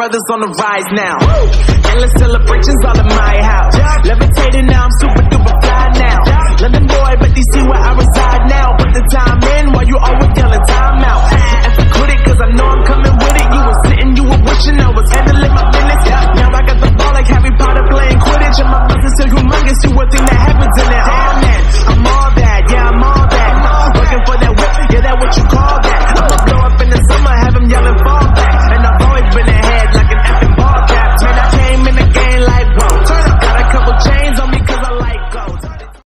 brothers on the rise now. Endless celebrations all in my house. Levitating now, I'm super duper fly now. London boy, but they see where I reside now. Put the time in while you always yelling time out. And for critic, cause I know I'm coming with it. You were sitting, you were wishing I was handling.